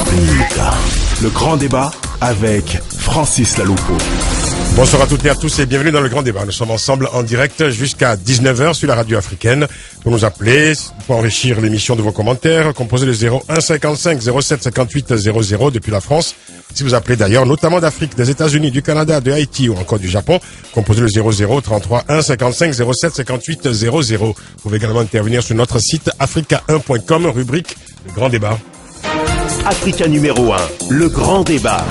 Africa. Le Grand Débat avec Francis Laloupo. Bonsoir à toutes et à tous et bienvenue dans Le Grand Débat. Nous sommes ensemble en direct jusqu'à 19h sur la radio africaine. Pour nous appeler, pour enrichir l'émission de vos commentaires, composez le 0155 07 58 00 depuis la France. Si vous appelez d'ailleurs, notamment d'Afrique, des États-Unis, du Canada, de Haïti ou encore du Japon, composez le 00 33 1 55 07 58 00. Vous pouvez également intervenir sur notre site africa1.com, rubrique Le Grand Débat. Africa numéro 1, Le Grand Débat.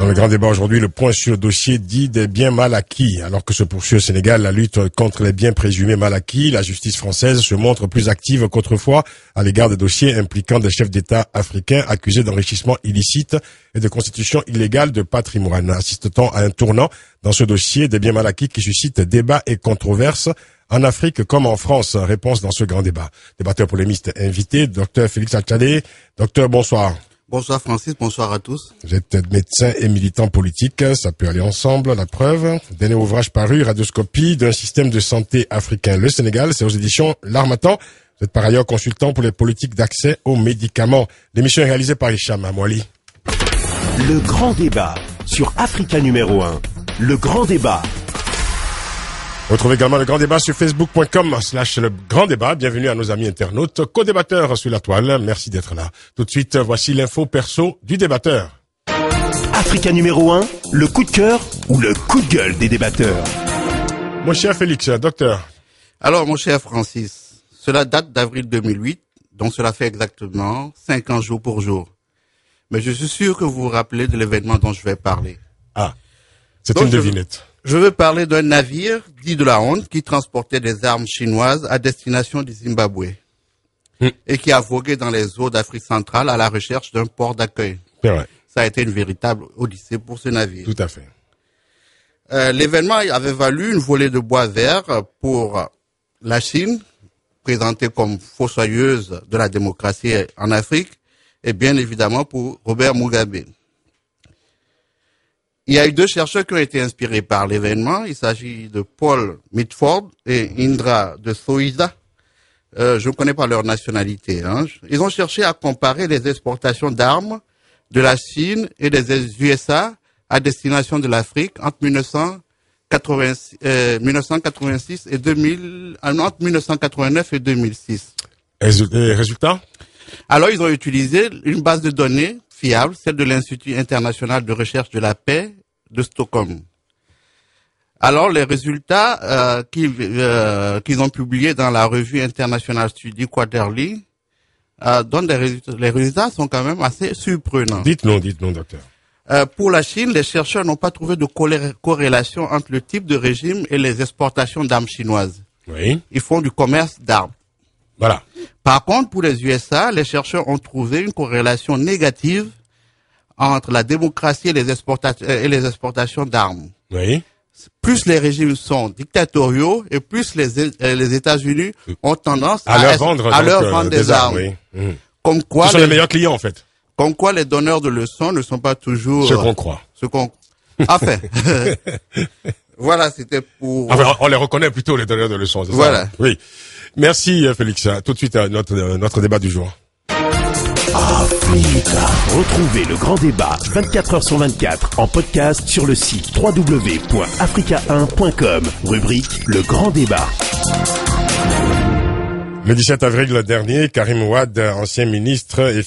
Dans le Grand Débat aujourd'hui, le point sur le dossier dit des biens mal acquis. Alors que se poursuit au Sénégal la lutte contre les biens présumés mal acquis, la justice française se montre plus active qu'autrefois à l'égard des dossiers impliquant des chefs d'État africains accusés d'enrichissement illicite et de constitution illégale de patrimoine. Assiste-t-on à un tournant dans ce dossier des biens mal acquis qui suscite débats et controverses en Afrique comme en France? Réponse dans ce Grand Débat. Débatteur polémiste invité, docteur Félix Atchadé. Docteur, bonsoir. Bonsoir Francis, bonsoir à tous. Vous êtes médecin et militant politique, ça peut aller ensemble, la preuve. Dernier ouvrage paru, radioscopie d'un système de santé africain. Le Sénégal, c'est aux éditions L'Harmattan. Vous êtes par ailleurs consultant pour les politiques d'accès aux médicaments. L'émission est réalisée par Hicham Amouali. Le Grand Débat sur Africa numéro 1. Le Grand Débat. Retrouvez également Le Grand Débat sur facebook.com/Le Grand Débat. Bienvenue à nos amis internautes, co-débatteurs sur la toile. Merci d'être là. Tout de suite, voici l'info perso du débatteur. Africa numéro 1, le coup de cœur ou le coup de gueule des débatteurs. Mon cher Félix, docteur. Alors, mon cher Francis, cela date d'avril 2008, donc cela fait exactement 50 jours pour jour. Mais je suis sûr que vous vous rappelez de l'événement dont je vais parler. Ah, c'est une devinette. Je veux parler d'un navire, dit de la honte, qui transportait des armes chinoises à destination du Zimbabwe et qui a vogué dans les eaux d'Afrique centrale à la recherche d'un port d'accueil. Ça a été une véritable odyssée pour ce navire. Tout à fait. L'événement avait valu une volée de bois vert pour la Chine, présentée comme fossoyeuse de la démocratie en Afrique, et bien évidemment pour Robert Mugabe. Il y a eu deux chercheurs qui ont été inspirés par l'événement. Il s'agit de Paul Midford et Indra De Souza. Je ne connais pas leur nationalité. Ils ont cherché à comparer les exportations d'armes de la Chine et des USA à destination de l'Afrique entre 1986 et 2000, entre 1989 et 2006. Et résultat? Alors, ils ont utilisé une base de données fiable, celle de l'Institut international de recherche de la paix de Stockholm. Alors, les résultats qu'ils ont publiés dans la revue International Study Quarterly donnent des résultats. Les résultats sont quand même assez surprenants. Dites-nous, docteur. Pour la Chine, les chercheurs n'ont pas trouvé de corrélation entre le type de régime et les exportations d'armes chinoises. Oui. Ils font du commerce d'armes. Voilà. Par contre, pour les USA, les chercheurs ont trouvé une corrélation négative entre la démocratie et les exportations d'armes. Oui. Plus les régimes sont dictatoriaux et plus les États-Unis ont tendance à leur vendre des armes. Oui. Comme quoi, ce sont les meilleurs clients en fait. Comme quoi, les donneurs de leçons ne sont pas toujours ce qu'on croit. Enfin. Voilà, c'était pour... Enfin, on les reconnaît plutôt, les donneurs de leçons, c'est ça? Voilà. Oui. Merci, Félix. Tout de suite, notre débat du jour. Africa. Retrouvez Le Grand Débat 24h sur 24 en podcast sur le site www.africa1.com. Rubrique Le Grand Débat. Le 17 avril dernier, Karim Wade, ancien ministre et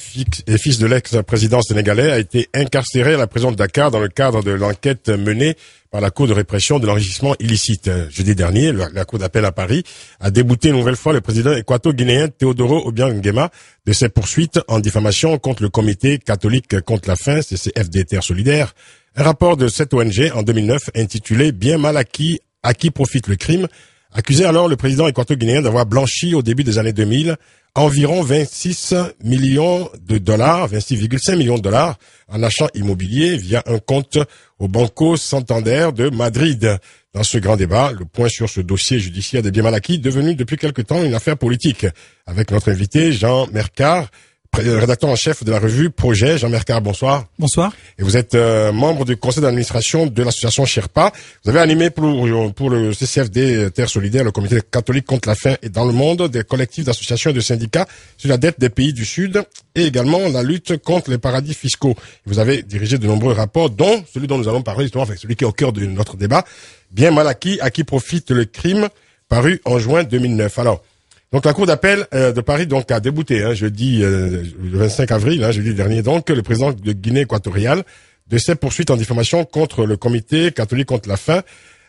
fils de l'ex-président sénégalais, a été incarcéré à la prison de Dakar dans le cadre de l'enquête menée par la Cour de répression de l'enrichissement illicite. Jeudi dernier, la Cour d'appel à Paris a débouté une nouvelle fois le président équato-guinéen Théodoro Obiang Nguema de ses poursuites en diffamation contre le comité catholique contre la faim, CCFD-Terre Solidaire. Un rapport de cette ONG en 2009 intitulé « Bien mal acquis, à qui profite le crime ?» accusait alors le président équato-guinéen d'avoir blanchi au début des années 2000 environ 26,5 millions de dollars en achats immobiliers via un compte au Banco Santander de Madrid. Dans ce Grand Débat, le point sur ce dossier judiciaire des biens mal acquis devenu depuis quelque temps une affaire politique. Avec notre invité Jean Merckaert, rédacteur en chef de la revue Projet. Jean Merckaert, bonsoir. Bonsoir. Et vous êtes membre du conseil d'administration de l'association Sherpa. Vous avez animé pour le CCFD-Terre Solidaire, le comité catholique contre la faim et dans le monde, des collectifs d'associations et de syndicats sur la dette des pays du Sud et également la lutte contre les paradis fiscaux. Vous avez dirigé de nombreux rapports, dont celui dont nous allons parler justement, enfin celui qui est au cœur de notre débat, bien mal acquis, à qui profite le crime, paru en juin 2009. Alors, donc la Cour d'appel de Paris donc a débouté hein, jeudi le 25 avril, hein, jeudi dernier, donc le président de Guinée équatoriale de ses poursuites en diffamation contre le comité catholique contre la faim.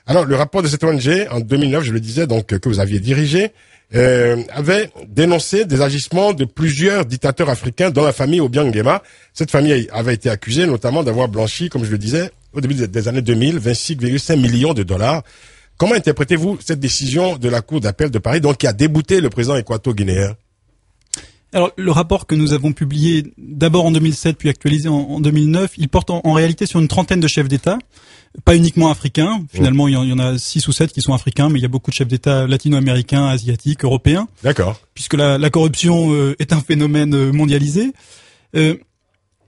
Alors le rapport de cette ONG en 2009, je le disais donc que vous aviez dirigé, avait dénoncé des agissements de plusieurs dictateurs africains dans la famille Obiang Nguema. Cette famille avait été accusée notamment d'avoir blanchi, comme je le disais, au début des années 2000, 26,5 millions de dollars. Comment interprétez-vous cette décision de la Cour d'appel de Paris, donc qui a débouté le président équato-guinéen? Alors, le rapport que nous avons publié d'abord en 2007, puis actualisé en 2009, il porte en réalité sur une trentaine de chefs d'État, pas uniquement africains. Finalement, il y en a 6 ou 7 qui sont africains, mais il y a beaucoup de chefs d'État latino-américains, asiatiques, européens. D'accord. Puisque la corruption est un phénomène mondialisé.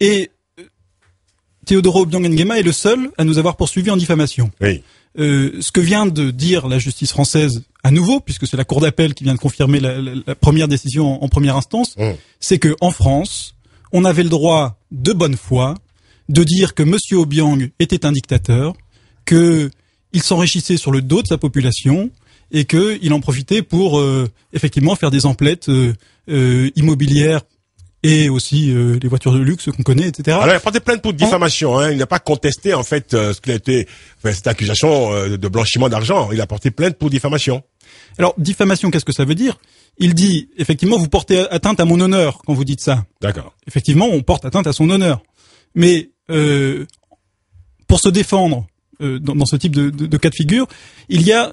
Et Théodoro Obiang Nguema est le seul à nous avoir poursuivis en diffamation. Oui. Ce que vient de dire la justice française à nouveau, puisque c'est la Cour d'appel qui vient de confirmer la première décision en première instance, c'est que en France, on avait le droit de bonne foi de dire que Monsieur Obiang était un dictateur, que il s'enrichissait sur le dos de sa population et que il en profitait pour effectivement faire des emplettes immobilières. Et aussi les voitures de luxe qu'on connaît, etc. Alors, il a porté plainte pour diffamation. Hein. Il n'a pas contesté, en fait, ce qu'il a été, enfin, cette accusation de blanchiment d'argent. Il a porté plainte pour diffamation. Alors, diffamation, qu'est-ce que ça veut dire? Il dit, effectivement, vous portez atteinte à mon honneur quand vous dites ça. D'accord. Effectivement, on porte atteinte à son honneur. Mais pour se défendre dans ce type de cas de figure, il y a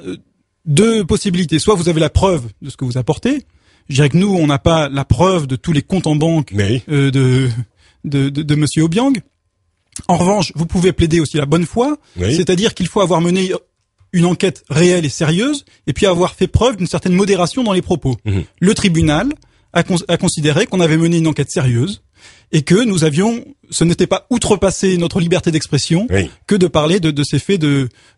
deux possibilités. Soit vous avez la preuve de ce que vous apportez. Je dirais que nous, on n'a pas la preuve de tous les comptes en banque de Monsieur Obiang. En revanche, vous pouvez plaider aussi la bonne foi, c'est-à-dire qu'il faut avoir mené une enquête réelle et sérieuse, et puis avoir fait preuve d'une certaine modération dans les propos. Le tribunal a considéré qu'on avait mené une enquête sérieuse et que nous avions, ce n'était pas outrepassé notre liberté d'expression que de parler de ces faits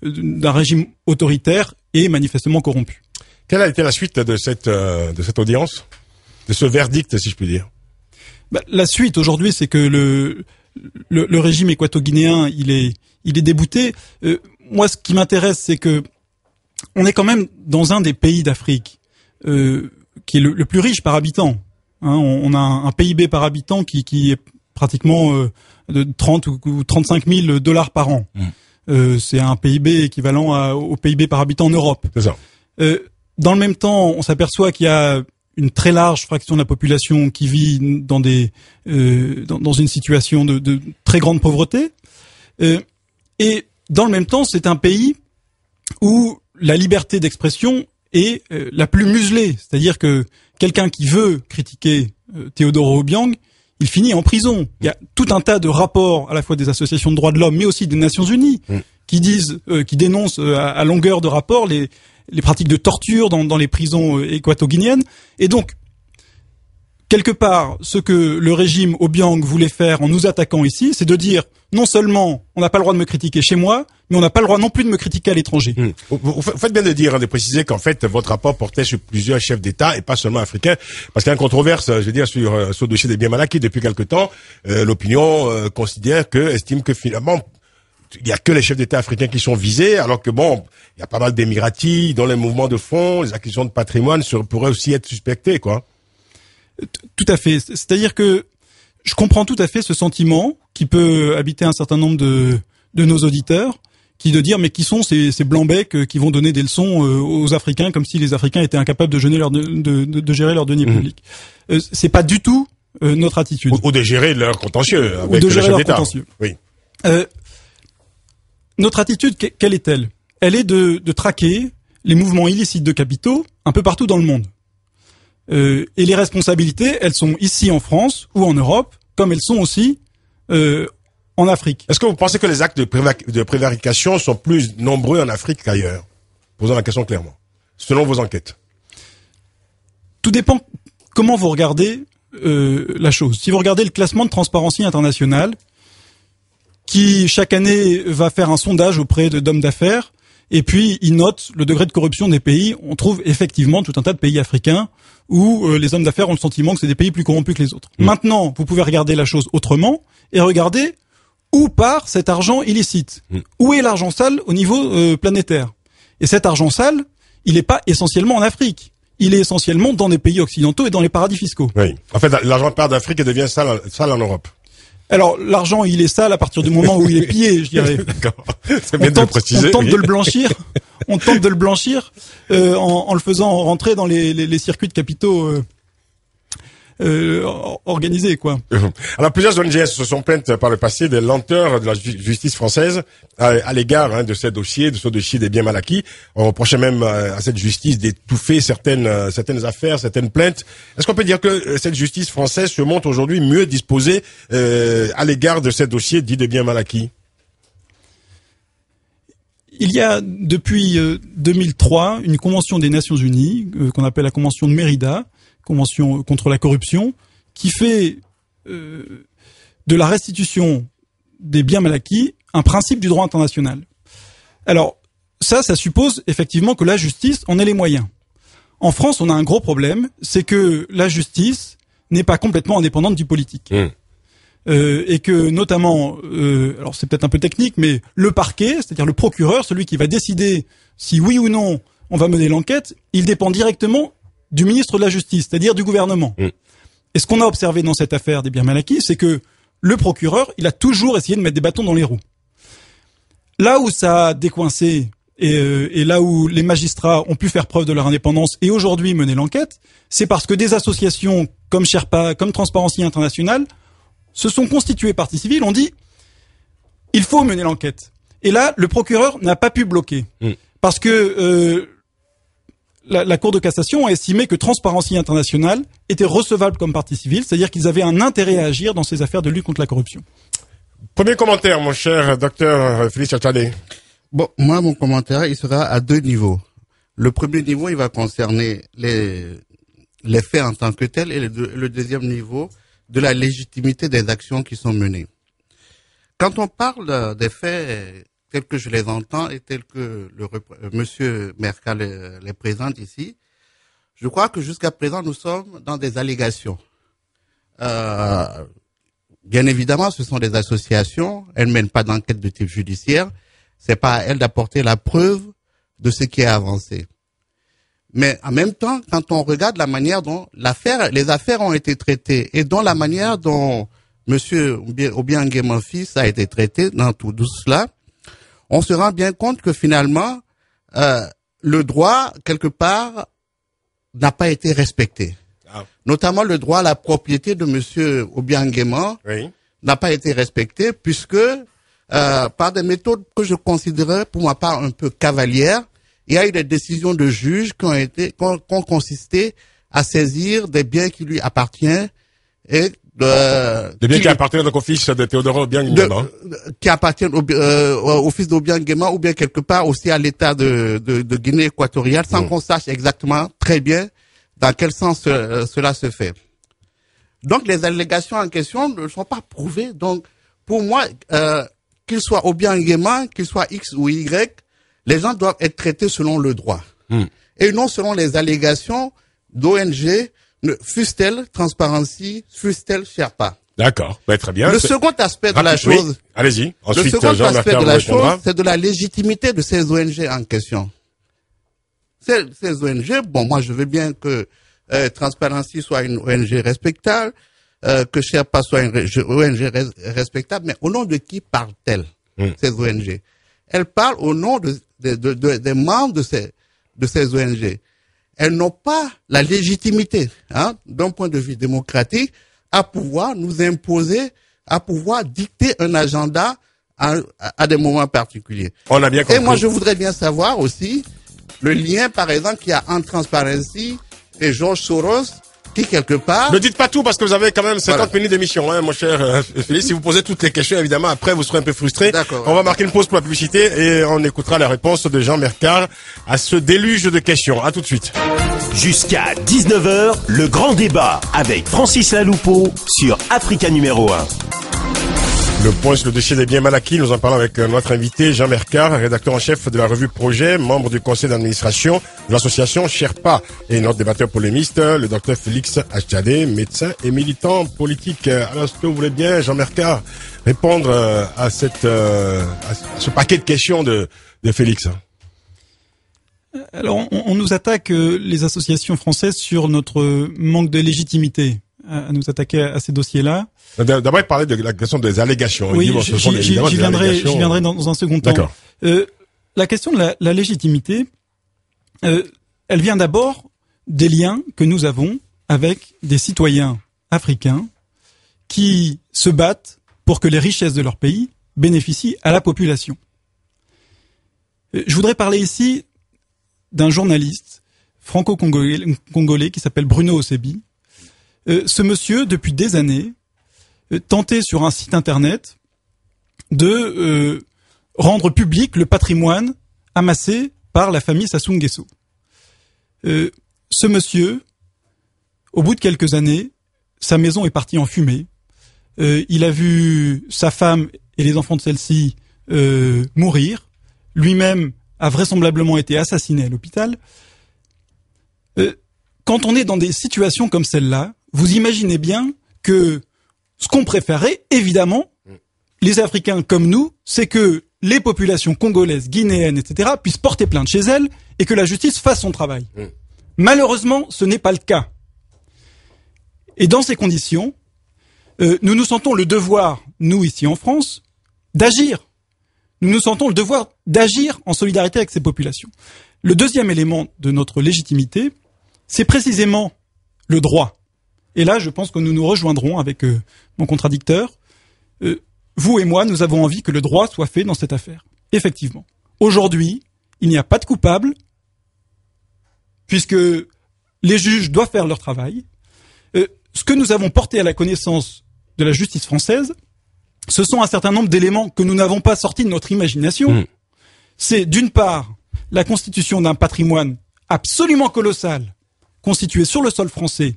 d'un régime autoritaire et manifestement corrompu. Quelle a été la suite de cette audience, de ce verdict, si je puis dire? Bah, la suite aujourd'hui, c'est que le régime équato-guinéen, il est débouté. Moi, ce qui m'intéresse, c'est que on est quand même dans un des pays d'Afrique qui est le plus riche par habitant. Hein, on a un PIB par habitant qui est pratiquement de 30 ou 35 000 dollars par an. C'est un PIB équivalent au PIB par habitant en Europe. C'est ça. Dans le même temps, on s'aperçoit qu'il y a une très large fraction de la population qui vit dans dans une situation de très grande pauvreté. Et dans le même temps, c'est un pays où la liberté d'expression est la plus muselée. C'est-à-dire que quelqu'un qui veut critiquer Théodoro Obiang, il finit en prison. Il y a tout un tas de rapports, à la fois des associations de droits de l'homme, mais aussi des Nations Unies, qui disent, qui dénoncent à longueur de rapports les pratiques de torture dans les prisons équato-guinéennes. Et donc, quelque part, ce que le régime Obiang voulait faire en nous attaquant ici, c'est de dire, non seulement on n'a pas le droit de me critiquer chez moi, mais on n'a pas le droit non plus de me critiquer à l'étranger. Vous faites bien de dire, de préciser qu'en fait, votre rapport portait sur plusieurs chefs d'État, et pas seulement africains, parce qu'il y a une controverse, je veux dire, sur le dossier des biens mal acquis. Depuis quelque temps, l'opinion estime que finalement, il y a que les chefs d'État africains qui sont visés, alors que bon, il y a pas mal d'émiratis dans les mouvements de fonds, les acquisitions de patrimoine pourraient aussi être suspectées, quoi. Tout à fait. C'est-à-dire que je comprends tout à fait ce sentiment qui peut habiter un certain nombre de nos auditeurs, de dire mais qui sont ces blancs-becs qui vont donner des leçons aux Africains comme si les Africains étaient incapables de gérer leur denier public. C'est pas du tout notre attitude. Ou de gérer leur contentieux avec les chefs d'État. Oui. Notre attitude, quelle est-elle? Elle est de traquer les mouvements illicites de capitaux un peu partout dans le monde. Et les responsabilités, elles sont ici en France ou en Europe, comme elles sont aussi en Afrique. Est-ce que vous pensez que les actes de prévarication sont plus nombreux en Afrique qu'ailleurs? Posons la question clairement, selon vos enquêtes. Tout dépend comment vous regardez la chose. Si vous regardez le classement de Transparency International, qui chaque année va faire un sondage auprès d'hommes d'affaires, et puis il note le degré de corruption des pays, on trouve effectivement tout un tas de pays africains où les hommes d'affaires ont le sentiment que c'est des pays plus corrompus que les autres. Mmh. Maintenant, vous pouvez regarder la chose autrement et regarder où part cet argent illicite. Mmh. Où est l'argent sale au niveau planétaire? Et cet argent sale, il n'est pas essentiellement en Afrique. Il est essentiellement dans les pays occidentaux et dans les paradis fiscaux. Oui. En fait, l'argent part d'Afrique et devient sale en Europe. Alors, l'argent, il est sale à partir du moment où il est pillé, je dirais. D'accord. C'est bien de le préciser. On tente de le blanchir. On tente de le blanchir en le faisant rentrer dans les circuits de capitaux organisés, quoi. Alors, plusieurs ONG se sont plaintes par le passé des lenteurs de la justice française à l'égard de ces dossiers, de ce dossier des biens mal acquis. On reprochait même à cette justice d'étouffer certaines affaires, certaines plaintes. Est-ce qu'on peut dire que cette justice française se montre aujourd'hui mieux disposée à l'égard de ces dossiers dits des biens mal acquis? Il y a depuis 2003 une convention des Nations Unies qu'on appelle la convention de Mérida, convention contre la corruption, qui fait de la restitution des biens mal acquis un principe du droit international. Alors, ça suppose effectivement que la justice en ait les moyens. En France, on a un gros problème, c'est que la justice n'est pas complètement indépendante du politique. Mmh. Et que notamment, alors c'est peut-être un peu technique, mais le parquet, c'est-à-dire le procureur, celui qui va décider si oui ou non on va mener l'enquête, il dépend directement du ministre de la Justice, c'est-à-dire du gouvernement. Mmh. Et ce qu'on a observé dans cette affaire des biens mal acquis, c'est que le procureur, il a toujours essayé de mettre des bâtons dans les roues. Là où ça a décoincé et là où les magistrats ont pu faire preuve de leur indépendance et aujourd'hui mener l'enquête, c'est parce que des associations comme Sherpa, comme Transparency International, se sont constituées partie civile, ont dit « il faut mener l'enquête ». Et là, le procureur n'a pas pu bloquer. Mmh. Parce que la Cour de cassation a estimé que Transparency International était recevable comme partie civile, c'est-à-dire qu'ils avaient un intérêt à agir dans ces affaires de lutte contre la corruption. Premier commentaire, mon cher docteur Félix Atchadé. Bon, moi, mon commentaire, il sera à deux niveaux. Le premier niveau, il va concerner les faits en tant que tels, et le deuxième niveau, de la légitimité des actions qui sont menées. Quand on parle des faits tels que je les entends et tels que M. Merckaert les présente ici, je crois que jusqu'à présent, nous sommes dans des allégations. Bien évidemment, ce sont des associations, elles ne mènent pas d'enquête de type judiciaire, c'est pas à elles d'apporter la preuve de ce qui est avancé. Mais en même temps, quand on regarde la manière dont les affaires ont été traitées et dont la manière dont M. Obiang Nguema fils a été traité dans tout cela, on se rend bien compte que finalement, le droit, quelque part, n'a pas été respecté. Ah. Notamment le droit à la propriété de M. Obiang Nguema, oui, n'a pas été respecté, puisque par des méthodes que je considérais pour ma part un peu cavalières, il y a eu des décisions de juges qui ont consisté à saisir des biens qui lui appartiennent et des biens qui appartiennent donc au fils de Théodoro Obiang Nguema, qui appartiennent au fils d'Obiang Nguema, ou bien quelque part aussi à l'État de Guinée équatoriale, sans qu'on sache exactement très bien dans quel sens cela se fait. Donc les allégations en question ne sont pas prouvées. Donc pour moi, qu'il soit Obiang Nguema, qu'il soit X ou Y, les gens doivent être traités selon le droit et non selon les allégations d'ONG, fût-elle Transparency, fût-elle Sherpa. D'accord, bah, très bien. Le second aspect de la chose, oui, allez-y. Ensuite, le second aspect de la chose, c'est de la légitimité de ces ONG en question. Ces ONG, bon, moi je veux bien que Transparency soit une ONG respectable, que Sherpa soit une ONG respectable, mais au nom de qui parlent-elles, ces ONG? Elles parlent au nom des membres de ces ONG. Elles n'ont pas la légitimité, hein, d'un point de vue démocratique, à pouvoir nous imposer, à pouvoir dicter un agenda à des moments particuliers. On a bien compris. Et moi, je voudrais bien savoir aussi le lien, par exemple, qu'il y a entre Transparency et George Soros, qui quelque part... Ne dites pas tout, parce que vous avez quand même 50 minutes d'émission, hein, mon cher Félix. Si vous posez toutes les questions, évidemment, après, vous serez un peu frustré. On va marquer une pause pour la publicité et on écoutera la réponse de Jean Merckaert à ce déluge de questions. À tout de suite. Jusqu'à 19h, le grand débat avec Francis Laloupo sur Africa numéro 1. Le point sur le dossier des biens mal acquis, nous en parlons avec notre invité Jean Merckaert, rédacteur en chef de la revue Projet, membre du conseil d'administration de l'association Sherpa, et notre débatteur polémiste, le docteur Félix Atchadé, médecin et militant politique. Alors, si vous voulez bien, Jean Merckaert, répondre à ce paquet de questions de Félix. Alors, on nous attaque, les associations françaises, sur notre manque de légitimité à nous attaquer à ces dossiers-là. D'abord, il parlait de la question des allégations. Oui, j'y viendrai dans un second temps. La question de la légitimité, elle vient d'abord des liens que nous avons avec des citoyens africains qui se battent pour que les richesses de leur pays bénéficient à la population. Je voudrais parler ici d'un journaliste franco-congolais qui s'appelle Bruno Osebi. Ce monsieur, depuis des années, tentait sur un site internet de rendre public le patrimoine amassé par la famille Sassou Nguesso. Ce monsieur, au bout de quelques années, sa maison est partie en fumée. Il a vu sa femme et les enfants de celle-ci mourir. Lui-même a vraisemblablement été assassiné à l'hôpital. Quand on est dans des situations comme celle-là, vous imaginez bien que ce qu'on préférait, évidemment, les Africains comme nous, c'est que les populations congolaises, guinéennes, etc., puissent porter plainte chez elles et que la justice fasse son travail. Malheureusement, ce n'est pas le cas. Et dans ces conditions, nous nous sentons le devoir, nous ici en France, d'agir. Nous nous sentons le devoir d'agir en solidarité avec ces populations. Le deuxième élément de notre légitimité, c'est précisément le droit. Et là, je pense que nous nous rejoindrons avec mon contradicteur. Vous et moi, nous avons envie que le droit soit fait dans cette affaire. Effectivement. Aujourd'hui, il n'y a pas de coupable, puisque les juges doivent faire leur travail. Ce que nous avons porté à la connaissance de la justice française, ce sont un certain nombre d'éléments que nous n'avons pas sortis de notre imagination. C'est d'une part la constitution d'un patrimoine absolument colossal, constitué sur le sol français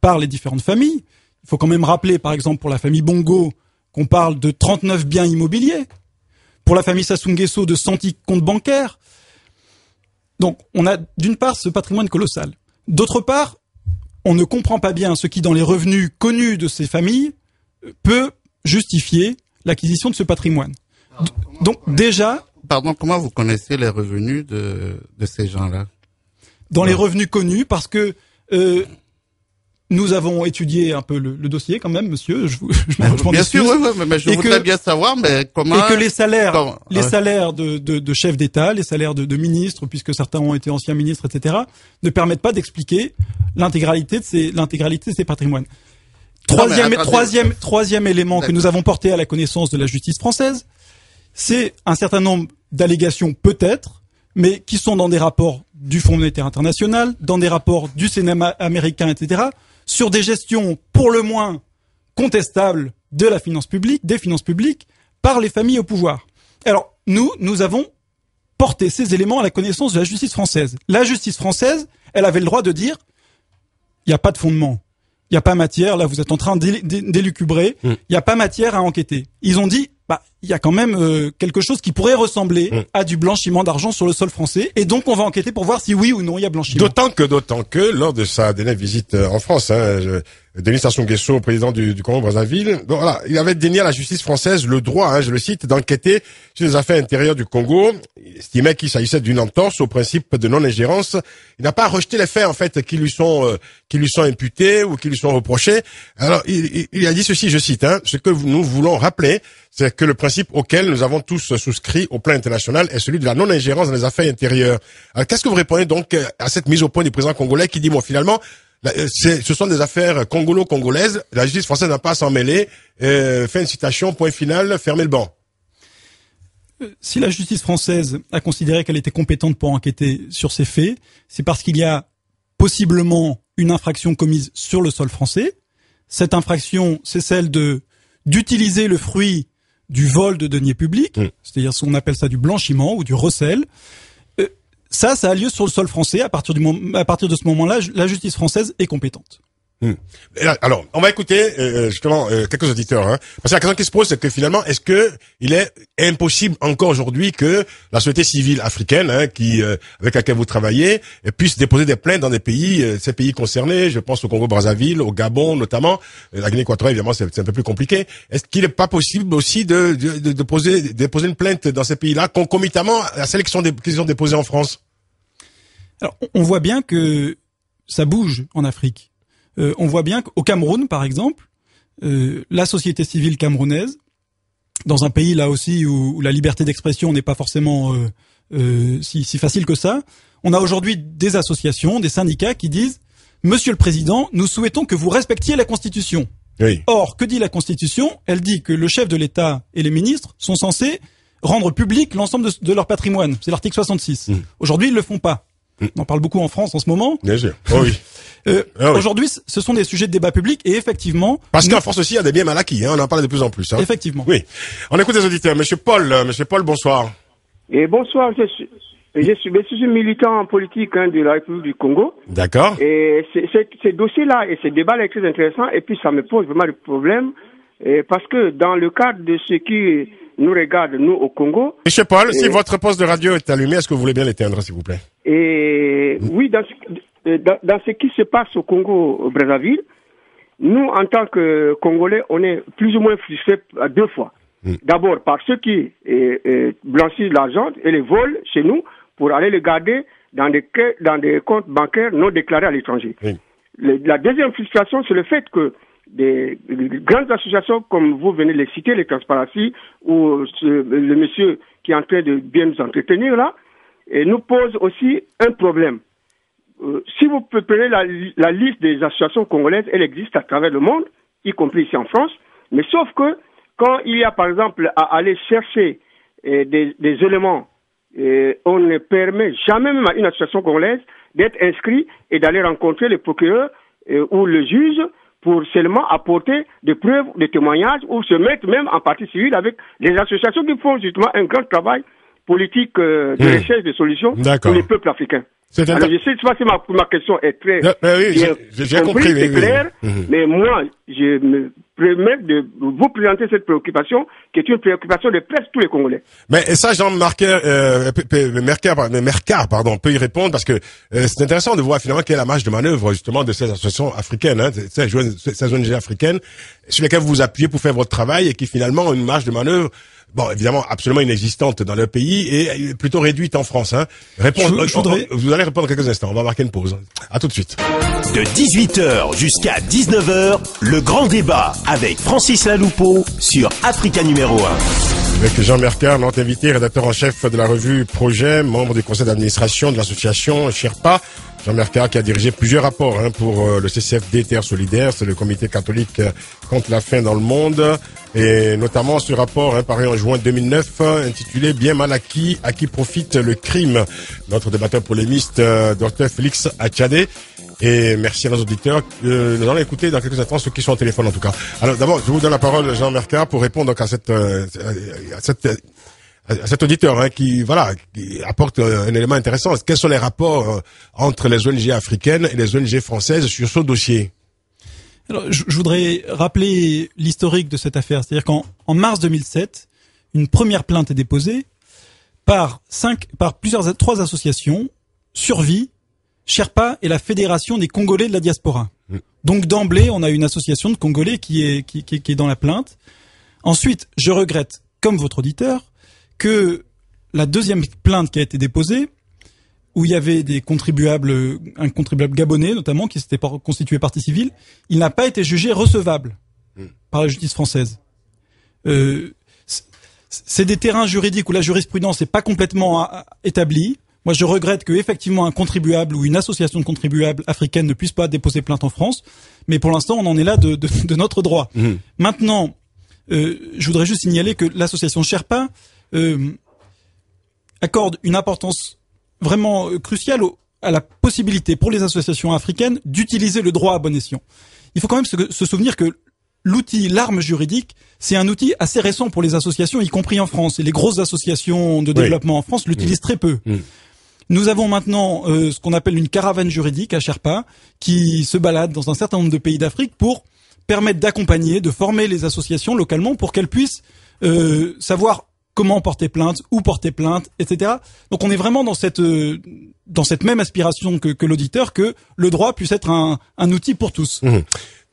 par les différentes familles. Il faut quand même rappeler, par exemple, pour la famille Bongo, qu'on parle de 39 biens immobiliers. Pour la famille Sassou Nguesso, de 110 comptes bancaires. Donc, on a d'une part ce patrimoine colossal. D'autre part, on ne comprend pas bien ce qui, dans les revenus connus de ces familles, peut justifier l'acquisition de ce patrimoine. Donc, déjà... Pardon, comment vous connaissez les revenus de ces gens-là ? Dans les revenus connus, parce que... nous avons étudié un peu le dossier quand même, monsieur. Bien sûr, mais je voudrais bien savoir comment. Et que les salaires de chefs d'État, les salaires de ministres, puisque certains ont été anciens ministres, etc., ne permettent pas d'expliquer l'intégralité de ces patrimoines. Troisième élément que nous avons porté à la connaissance de la justice française, c'est un certain nombre d'allégations peut-être, mais qui sont dans des rapports du Fonds monétaire international, dans des rapports du Sénat américain, etc., sur des gestions pour le moins contestables de la finance publique, des finances publiques, par les familles au pouvoir. Alors, nous avons porté ces éléments à la connaissance de la justice française. La justice française, elle avait le droit de dire « il n'y a pas de fondement, il n'y a pas matière, là vous êtes en train d'élucubrer, il n'y a pas matière à enquêter ». Ils ont dit « bah, il y a quand même quelque chose qui pourrait ressembler à du blanchiment d'argent sur le sol français, et donc on va enquêter pour voir si oui ou non il y a blanchiment. » D'autant que lors de sa dernière visite en France, Denis Sassou Nguesso, président du Congo-Brazzaville, voilà, il avait dénié à la justice française le droit, je le cite, d'enquêter sur les affaires intérieures du Congo. Il estimait qu'il s'agissait d'une entorse au principe de non-ingérence. Il n'a pas rejeté les faits en fait qui lui sont imputés ou qui lui sont reprochés. Alors il a dit ceci, je cite, ce que nous voulons rappeler, c'est que le principe auquel nous avons tous souscrit au plan international est celui de la non-ingérence dans les affaires intérieures. Alors qu'est-ce que vous répondez donc à cette mise au point du président congolais qui dit bon finalement ce sont des affaires congolo-congolaises, la justice française n'a pas à s'en mêler, fin de citation, point final, fermez le banc. Si la justice française a considéré qu'elle était compétente pour enquêter sur ces faits, c'est parce qu'il y a possiblement une infraction commise sur le sol français. Cette infraction, c'est celle d'utiliser le fruit du vol de deniers publics, c'est-à-dire on appelle ça du blanchiment ou du recel. Ça a lieu sur le sol français. À partir de ce moment-là, la justice française est compétente. Alors, on va écouter justement quelques auditeurs. Parce que la question qui se pose, c'est que finalement, est-ce que il est impossible encore aujourd'hui que la société civile africaine, avec laquelle vous travaillez, puisse déposer des plaintes dans des pays, ces pays concernés? Je pense au Congo-Brazzaville, au Gabon notamment. La Guinée équatoriale, évidemment, c'est un peu plus compliqué. Est-ce qu'il n'est pas possible aussi de déposer une plainte dans ces pays-là, concomitamment à celles qui sont déposées en France? Alors, on voit bien que ça bouge en Afrique. On voit bien qu'au Cameroun, par exemple, la société civile camerounaise, dans un pays là aussi où la liberté d'expression n'est pas forcément si facile que ça, on a aujourd'hui des associations, des syndicats qui disent « Monsieur le Président, nous souhaitons que vous respectiez la Constitution oui. ». Or, que dit la Constitution? Elle dit que le chef de l'État et les ministres sont censés rendre public l'ensemble de leur patrimoine. C'est l'article 66. Mmh. Aujourd'hui, ils ne le font pas. On en parle beaucoup en France en ce moment. Bien sûr. Oh oui. Aujourd'hui, ce sont des sujets de débat public et effectivement... Parce qu'en France aussi, il y a des biens mal acquis. On en parle de plus en plus. Effectivement. Oui. On écoute les auditeurs. Monsieur Paul, bonsoir. Et bonsoir. Je suis militant en politique de la République du Congo. D'accord. Et ces dossiers-là et ces débats-là sont très intéressants. Et puis, ça me pose vraiment des problèmes. Parce que dans le cadre de ce qui nous regarde, nous, au Congo... Monsieur Paul, si votre poste de radio est allumé, est-ce que vous voulez bien l'éteindre, s'il vous plaît? Oui, dans ce qui se passe au Congo-Brazzaville, nous, en tant que Congolais, on est plus ou moins frustrés deux fois. D'abord, par ceux qui blanchissent l'argent et les volent chez nous pour aller le garder dans des comptes bancaires non déclarés à l'étranger. La deuxième frustration, c'est le fait que des grandes associations comme vous venez de les citer, les Transparency, ou le monsieur qui est en train de bien nous entretenir là, et nous pose aussi un problème. Si vous prenez la liste des associations congolaises, elle existe à travers le monde, y compris ici en France, mais sauf que quand il y a par exemple à aller chercher des éléments, on ne permet jamais même à une association congolaise d'être inscrite et d'aller rencontrer le procureur ou le juge pour seulement apporter des preuves, des témoignages, ou se mettre même en partie civile avec les associations qui font justement un grand travail politique de recherche de solutions pour les peuples africains. Alors je sais pas si ma question est très claire, mais moi je me permets de vous présenter cette préoccupation qui est une préoccupation de presque tous les Congolais. Mais ça, Jean Merckaert, pardon, peut y répondre parce que c'est intéressant de voir finalement quelle est la marge de manœuvre justement de ces associations africaines, ces ONG africaines sur lesquelles vous vous appuyez pour faire votre travail et qui finalement ont une marge de manœuvre. Bon, évidemment, absolument inexistante dans le pays et plutôt réduite en France. Vous allez répondre quelques instants. On va marquer une pause. À tout de suite. De 18h jusqu'à 19h, le grand débat avec Francis Laloupo sur Africa numéro 1. Avec Jean Merckaert, notre invité, rédacteur en chef de la revue Projet, membre du conseil d'administration de l'association Sherpa. Jean Merckaert qui a dirigé plusieurs rapports pour le CCFD-Terre Solidaire, c'est le comité catholique contre la faim dans le monde, et notamment ce rapport paru en juin 2009 intitulé « Bien mal acquis, à qui profite le crime ?» Notre débatteur polémiste, Dr Félix Atchadé. Et merci à nos auditeurs. Nous allons écouter dans quelques instants ceux qui sont au téléphone en tout cas. Alors d'abord, je vous donne la parole, Jean Merckaert, pour répondre donc à cet auditeur qui apporte un élément intéressant. Quels sont les rapports entre les ONG africaines et les ONG françaises sur ce dossier? Alors, je voudrais rappeler l'historique de cette affaire. C'est-à-dire qu'en mars 2007, une première plainte est déposée par trois associations, Survie, Sherpa et la Fédération des Congolais de la diaspora. Donc d'emblée, on a une association de Congolais qui est dans la plainte. Ensuite, je regrette, comme votre auditeur, que la deuxième plainte qui a été déposée, où il y avait des contribuables, un contribuable gabonais notamment, qui s'était constitué partie civile, il n'a pas été jugé recevable par la justice française. C'est des terrains juridiques où la jurisprudence n'est pas complètement établie. Moi, je regrette que effectivement un contribuable ou une association de contribuables africaine ne puisse pas déposer plainte en France, mais pour l'instant, on en est là de notre droit. Maintenant, je voudrais juste signaler que l'association Sherpa accorde une importance vraiment cruciale à la possibilité pour les associations africaines d'utiliser le droit à bon escient. Il faut quand même se souvenir que l'arme juridique, c'est un outil assez récent pour les associations, y compris en France. Et les grosses associations de développement en France l'utilisent très peu. Nous avons maintenant ce qu'on appelle une caravane juridique à Sherpa qui se balade dans un certain nombre de pays d'Afrique pour permettre d'accompagner, de former les associations localement pour qu'elles puissent savoir comment porter plainte, où porter plainte, etc. Donc on est vraiment dans cette même aspiration que l'auditeur, que le droit puisse être un outil pour tous. Mmh.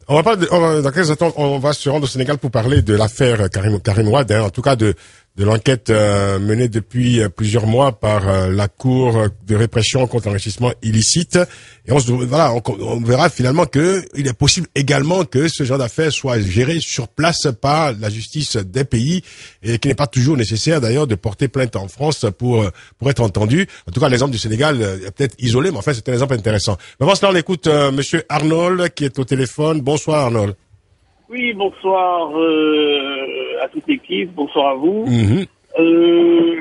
On va pas, dans quelques temps, on va se rendre au Sénégal pour parler de l'affaire Karim Wade, hein, en tout cas de l'enquête menée depuis plusieurs mois par la Cour de répression contre l'enrichissement illicite. Et on verra finalement que il est possible également que ce genre d'affaires soit géré sur place par la justice des pays et qu'il n'est pas toujours nécessaire d'ailleurs de porter plainte en France pour être entendu. En tout cas, l'exemple du Sénégal est peut-être isolé, mais en fait, c'est un exemple intéressant. Mais avant cela, on écoute monsieur Arnold qui est au téléphone. Bonsoir Arnold. Oui, bonsoir à toute l'équipe, bonsoir à vous. Mm-hmm.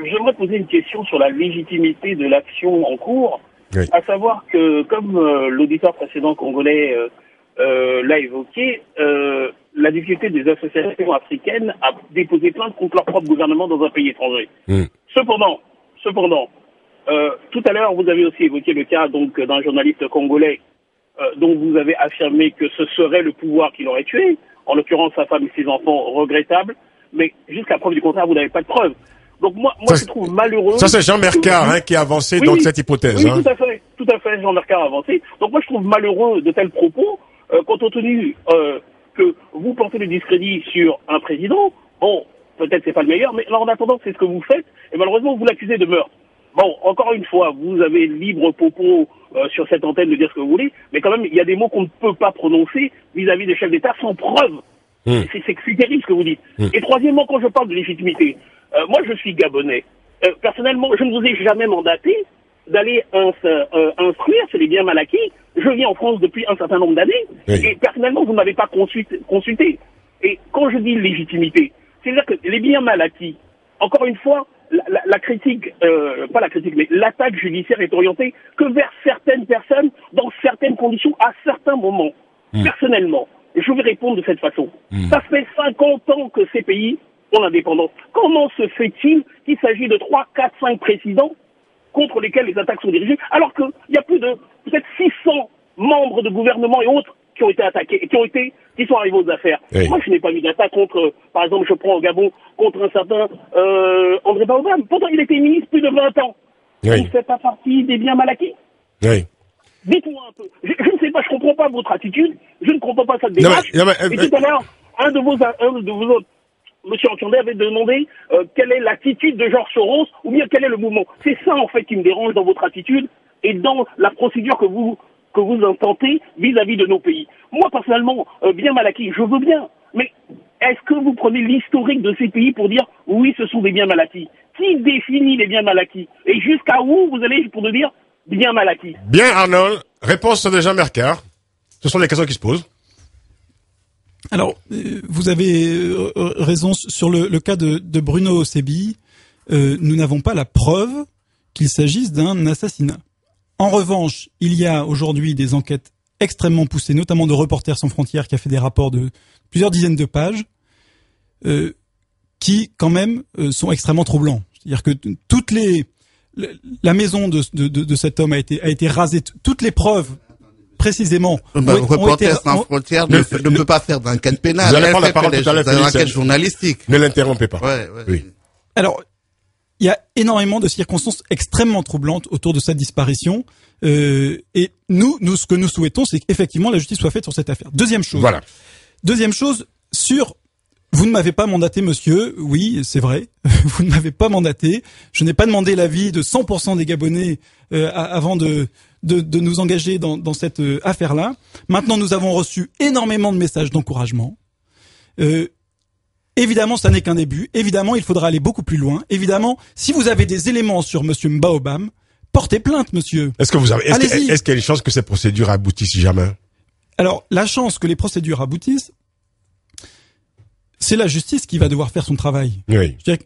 J'aimerais poser une question sur la légitimité de l'action en cours, oui. À savoir que, comme l'auditeur précédent congolais l'a évoqué, la difficulté des associations africaines à déposer plainte contre leur propre gouvernement dans un pays étranger. Mm. Cependant, tout à l'heure, vous avez aussi évoqué le cas donc d'un journaliste congolais dont vous avez affirmé que ce serait le pouvoir qui l'aurait tué, en l'occurrence sa femme et ses enfants, regrettables, mais jusqu'à preuve du contraire, vous n'avez pas de preuve. Donc moi je trouve malheureux... Ça c'est Jean Merckaert qui a avancé dans cette hypothèse. Oui, hein. Tout à fait, Jean Merckaert a avancé. Donc moi je trouve malheureux de tels propos, compte tenu que vous portez le discrédit sur un président, bon, peut-être c'est pas le meilleur, mais en attendant c'est ce que vous faites, et malheureusement vous l'accusez de meurtre. Bon, encore une fois, vous avez libre propos sur cette antenne de dire ce que vous voulez, mais quand même, il y a des mots qu'on ne peut pas prononcer vis-à-vis des chefs d'État sans preuve. Mmh. C'est terrible ce que vous dites. Mmh. Et troisièmement, quand je parle de légitimité, moi je suis gabonais. Personnellement, je ne vous ai jamais mandaté d'aller instruire, c'est les biens mal acquis. Je vis en France depuis un certain nombre d'années, oui. Et personnellement, vous ne m'avez pas consulté. Et quand je dis légitimité, c'est-à-dire que les biens mal acquis, encore une fois, la critique, pas la critique, mais l'attaque judiciaire est orientée que vers certaines personnes, dans certaines conditions, à certains moments. Mmh. Personnellement, je vais répondre de cette façon. Mmh. Ça fait 50 ans que ces pays ont l'indépendance. Comment se fait-il qu'il s'agit de 3, 4, 5 présidents contre lesquels les attaques sont dirigées, alors qu'il y a plus de peut-être 600 membres de gouvernement et autres qui ont été attaqués, et qui sont arrivés aux affaires. Oui. Moi, je n'ai pas eu d'attaque contre, par exemple, je prends au Gabon, contre un certain André Baobab. Pourtant, il était ministre plus de 20 ans. Oui. Il ne fait pas partie des biens mal acquis. Oui. Dites-moi un peu. Je ne sais pas, je ne comprends pas votre attitude, je ne comprends pas cette démarche. Et tout à l'heure, un de vos autres, monsieur Antiondet, avait demandé quelle est l'attitude de George Soros, ou bien quel est le mouvement. C'est ça, en fait, qui me dérange dans votre attitude et dans la procédure que vous intentez vis-à-vis de nos pays. Moi, personnellement, bien mal acquis, je veux bien. Mais est-ce que vous prenez l'historique de ces pays pour dire « oui, ce sont des biens mal acquis ». Qui définit les biens mal acquis ? Et jusqu'à où vous allez pour nous dire « bien mal acquis ». Bien, Arnold. Réponse de Jean Merckaert. Ce sont les questions qui se posent. Alors, vous avez raison sur le cas de Bruno Osebi. Nous n'avons pas la preuve qu'il s'agisse d'un assassinat. En revanche, il y a aujourd'hui des enquêtes extrêmement poussées, notamment de Reporters sans frontières qui a fait des rapports de plusieurs dizaines de pages, qui quand même sont extrêmement troublants. C'est-à-dire que la maison de cet homme a été rasée, toutes les preuves précisément. Reporters sans frontières ne peut pas faire d'enquête pénale. Vous allez prendre la parole tout à l'heure. C'est une enquête journalistique. Ne l'interrompez pas. Ouais. Oui. Alors. Il y a énormément de circonstances extrêmement troublantes autour de sa disparition. Et nous, ce que nous souhaitons, c'est qu'effectivement la justice soit faite sur cette affaire. Deuxième chose. Voilà. Deuxième chose, vous ne m'avez pas mandaté, monsieur. Oui, c'est vrai. Vous ne m'avez pas mandaté. Je n'ai pas demandé l'avis de 100% des Gabonais avant de nous engager dans cette affaire-là. Maintenant, nous avons reçu énormément de messages d'encouragement. Évidemment, ça n'est qu'un début. Évidemment, il faudra aller beaucoup plus loin. Évidemment, si vous avez des éléments sur monsieur Mbaobam, portez plainte, monsieur. Est-ce qu'il y a une chance que ces procédures aboutissent jamais? Alors, la chance que les procédures aboutissent, c'est la justice qui va devoir faire son travail. Oui. Je dirais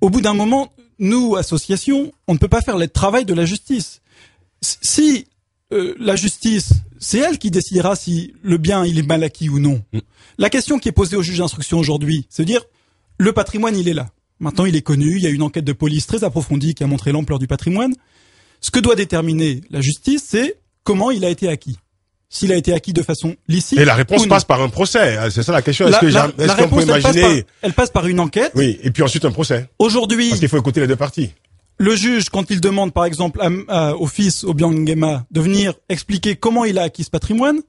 qu'au bout d'un moment, nous, associations, on ne peut pas faire le travail de la justice. Si la justice, c'est elle qui décidera si le bien il est mal acquis ou non. Mm. La question qui est posée au juge d'instruction aujourd'hui, c'est de dire le patrimoine il est là. Maintenant il est connu, il y a une enquête de police très approfondie qui a montré l'ampleur du patrimoine. Ce que doit déterminer la justice, c'est comment il a été acquis. S'il a été acquis de façon licite. Et la réponse passe par un procès. C'est ça la question. Est-ce qu'on peut imaginer... Elle passe par une enquête. Oui. Et puis ensuite un procès. Aujourd'hui. Parce qu'il faut écouter les deux parties. Le juge, quand il demande, par exemple, au fils, Obiang Nguema, de venir expliquer comment il a acquis ce patrimoine,